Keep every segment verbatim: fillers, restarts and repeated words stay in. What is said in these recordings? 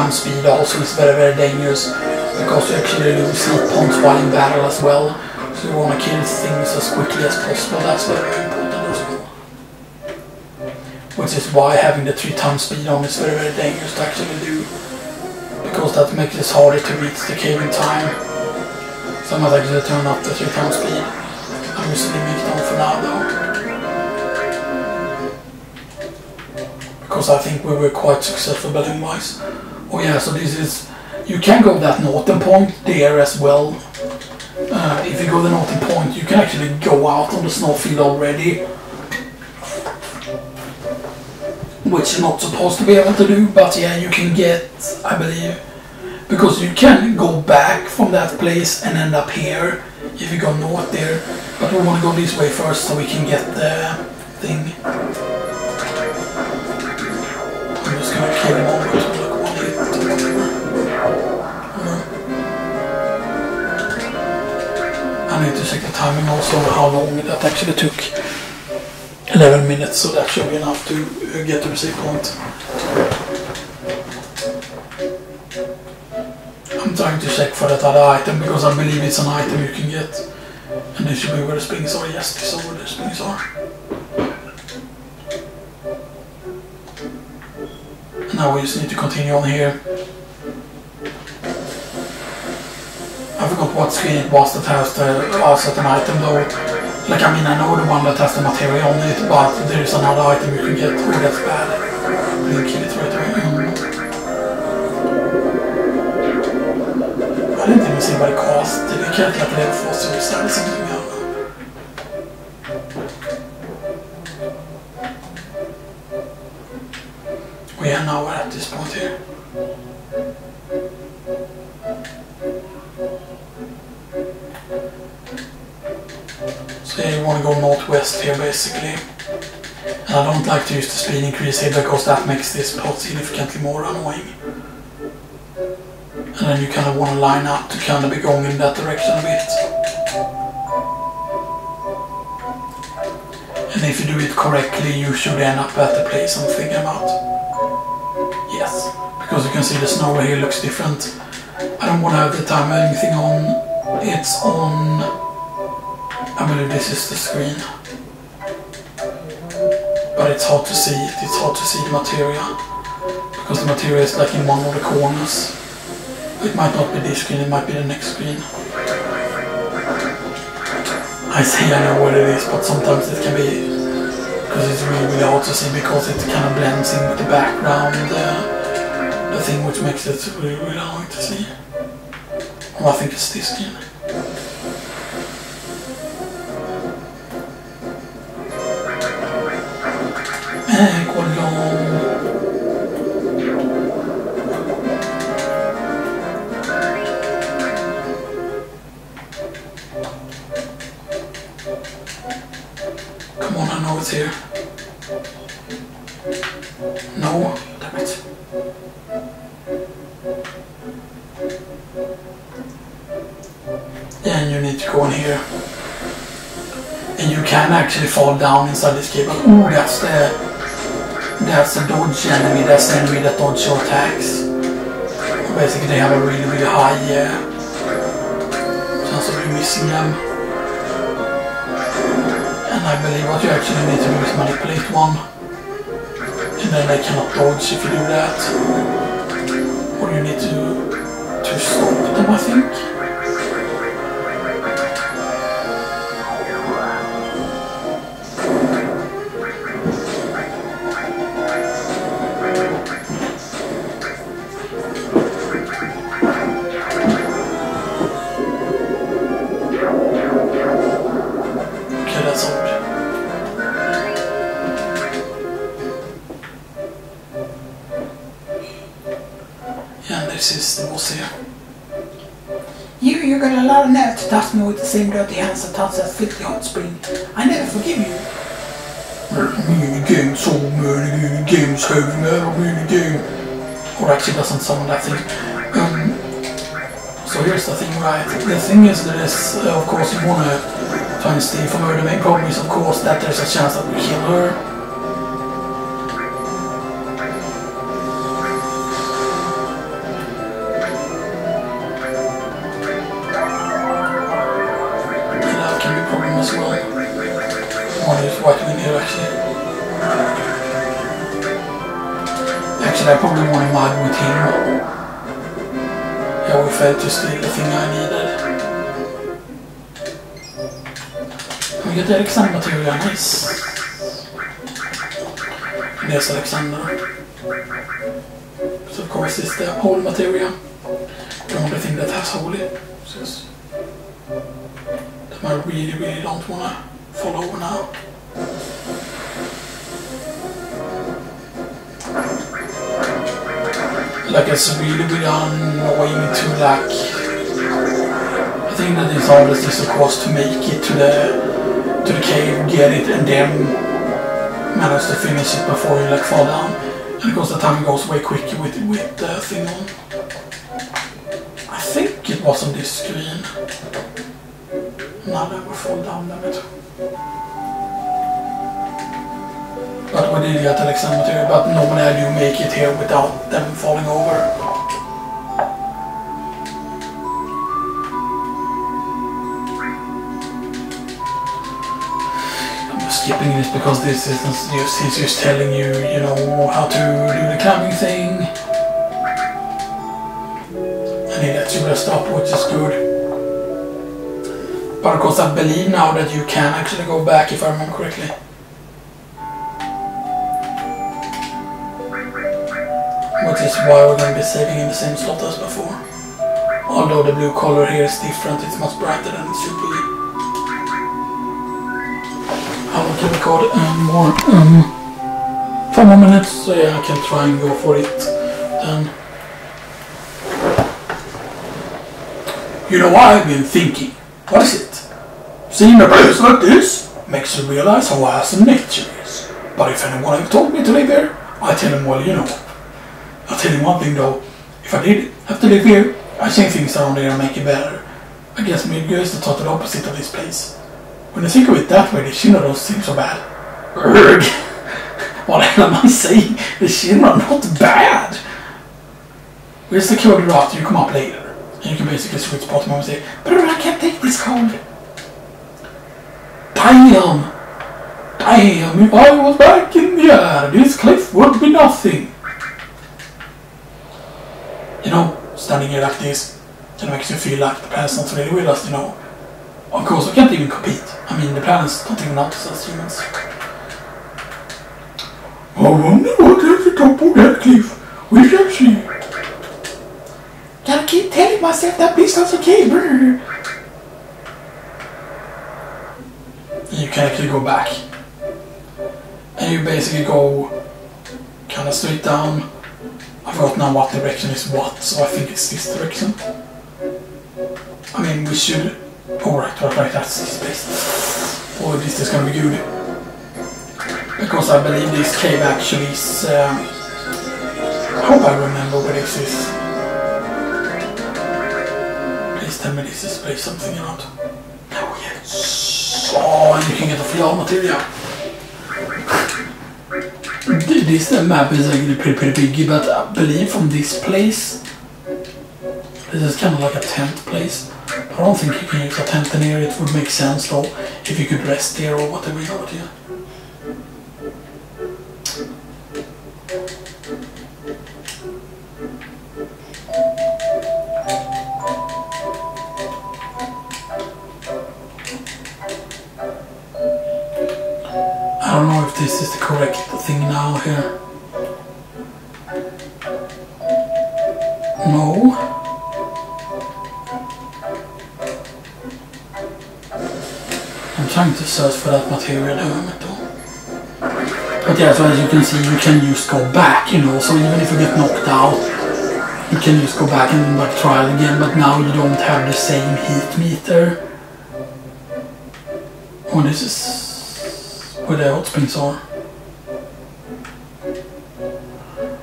jump speed also is very very dangerous, because you actually lose hit points while in battle as well. So you want to kill things as quickly as possible, that's very important as well. Which is why having the three times speed on is very very dangerous to actually do. Because that makes it harder to reach the cave in time. So I might actually turn up the three times speed. I'm just leaving it on for now though. Because I think we were quite successful battle wise. Oh yeah, so this is... You can go that northern point there as well. Uh, if you go the northern point, you can actually go out on the snowfield already. Which you're not supposed to be able to do, but yeah, you can get, I believe, because you can go back from that place and end up here, if you go north there, but we want to go this way first so we can get the thing. I'm just gonna kill him all with like one hit. Uh, I need to check the timing also, how long that actually took. eleven minutes, so that should be enough to uh, get to the save point. I'm trying to check for that other item, because I believe it's an item you can get. And this should be where the springs are. Yes, this is where the springs are. And now we just need to continue on here. I forgot what screen it was that has the certain item though. Like, I mean, I know the one that has the material on it, but there is another item you can get through that's bad. You can kill it right away. Mm. I didn't even see what it cost. Did it get like level four suicide or something? I don't know. We are now at this point here. You want to go northwest here basically, and I don't like to use the speed increase here because that makes this part significantly more annoying. And then you kind of want to line up to kind of be going in that direction a bit. And if you do it correctly you should end up at the place I'm thinking about. Yes, because you can see the snow here looks different. I don't want to have the time or anything on. It's on... I believe this is the screen, but it's hard to see it, it's hard to see the material, because the material is like in one of the corners. It might not be this screen, it might be the next screen. I say I know what it is, but sometimes it can be, because it's really really hard to see, because it kind of blends in with the background, uh, the thing which makes it really really hard to see. Well, I think it's this screen. Come on, I know it's here. No, damn it. Yeah, and you need to go in here. And you can actually fall down inside this cable. Ooh, that's the... That's a dodge enemy, that's the enemy that dodge your attacks. Basically they have a really really high uh, chance of you missing them. And I believe what you actually need to do is manipulate one. And then they cannot dodge if you do that. Or you need to, to stop them I think. Touch me with the same dirty hands that touched that filthy hot spring. I never forgive you. Mini game, so many games, heavy metal mini game. Or actually doesn't sound that thing. Um, so here's the thing, right? The thing is that is, uh, of course, you want to try and steal from her. The main problem is, of course, that there's a chance that we kill her. I put my morning mod routine. Yeah, we fed just the thing I needed. We get the Alexander Materia, nice. There's Alexander. So of course it's the holy Materia. The only thing that has holy. That I really, really don't want to follow now. Like it's really, really annoying to like... I think that it's hardest is of course to make it to the to the cave, get it, and then manage to finish it before you like fall down. And of course the time goes way quick with with the uh, thing on. I think it was on this screen. Now that we fall down, damn it. But we did get Alexander Materia, but normally I do make it here without them falling over. I'm skipping this because this is just, he's just telling you, you know, how to do the climbing thing. And he lets you rest up, which is good. But of course I believe now that you can actually go back if I remember correctly. Which is why we're going to be saving in the same slot as before. Although the blue color here is different, it's much brighter than it should be. I want to record um, more um, for more minutes, so yeah, I can try and go for it then. You know what I've been thinking? What is it? Seeing a place like this makes you realize how awesome nature is. But if anyone had told me to live here, I tell them, well, you know. I'll tell you one thing though, if I did have to live here, I'd change things around here and make it better. I guess Midgar is the total opposite of this place. When I think of it that way, the Shinra don't seem so bad. Urgh! What the hell am I saying? The Shinra are not bad! We'll secure the route, you come up later. And you can basically switch bottom mom and say, but I can't take this cold! Damn! Damn, if I was back in the air, this cliff would be nothing! You know, standing here like this, it makes you feel like the planets not really with us, you know. Of course, we can't even compete. I mean, the planets don't even notice us humans. I wonder what is the top of that cliff. We shall see. Gotta keep telling myself that beast is okay, brr. You can actually go back. And you basically go kind of straight down. I forgot now what direction is what, so I think it's this direction. I mean, we should... Oh, right, right, right, that's this place. Oh, this is gonna be good. Because I believe this cave actually is... Um, I hope I remember where this is. Please tell me this is place something or not. Oh, yes. Oh, and you can get the flower material. This map is actually pretty, pretty big, but I believe from this place, this is kind of like a tent place. I don't think you can use a tent in here, it would make sense though, if you could rest there or whatever you know what you. I don't know if this is the correct thing now here. No. I'm trying to search for that material element though. But yeah, so as you can see, you can just go back, you know, so even if you get knocked out, you can just go back and like try it again, but now you don't have the same heat meter. Oh, this is where the hot springs are.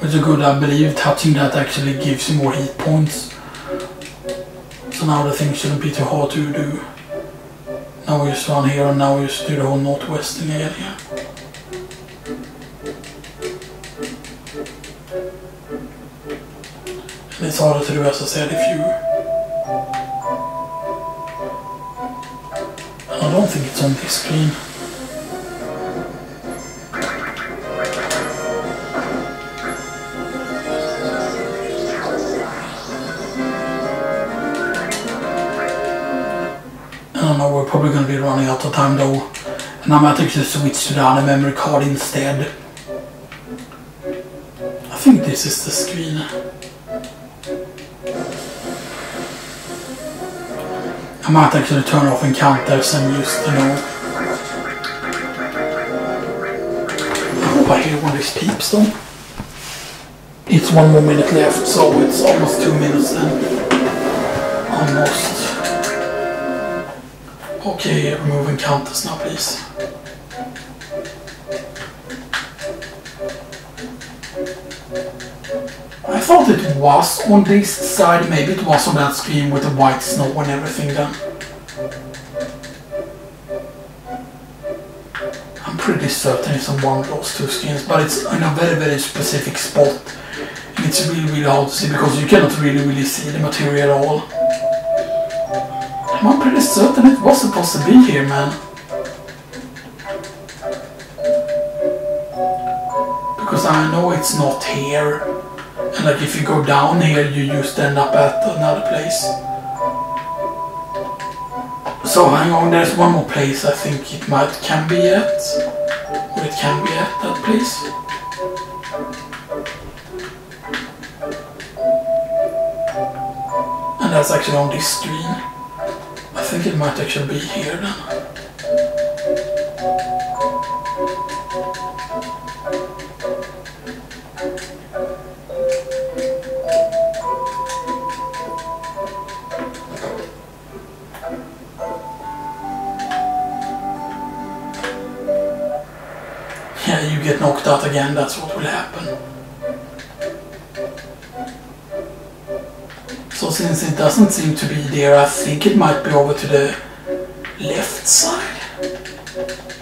Which is good, I believe touching that actually gives you more heat points. So now the thing shouldn't be too hard to do. Now we just run here and now we just do the whole northwestern area. And it's harder to do as I said if you... And I don't think it's on this screen. know, we're probably going to be running out of time though. And I might actually switch to the other memory card instead. I think this is the screen. I might actually turn off encounters and use, you know. I hope I hear one of these peeps though. It's one more minute left, so it's almost two minutes then. Almost. Okay, remove encounters now, please. I thought it was on this side, maybe it was on that screen with the white snow and everything then. I'm pretty certain it's on one of those two screens, but it's in a very, very specific spot. And it's really, really hard to see because you cannot really, really see the material at all. I'm pretty certain it was supposed to be here, man. Because I know it's not here. And like if you go down here, you used to end up at another place. So hang on, there's one more place I think it might can be at. Or it can be at that place. And that's actually on this screen. I think it might actually be here then. Yeah, you get knocked out again, that's what will happen. Since it doesn't seem to be there, I think it might be over to the left side.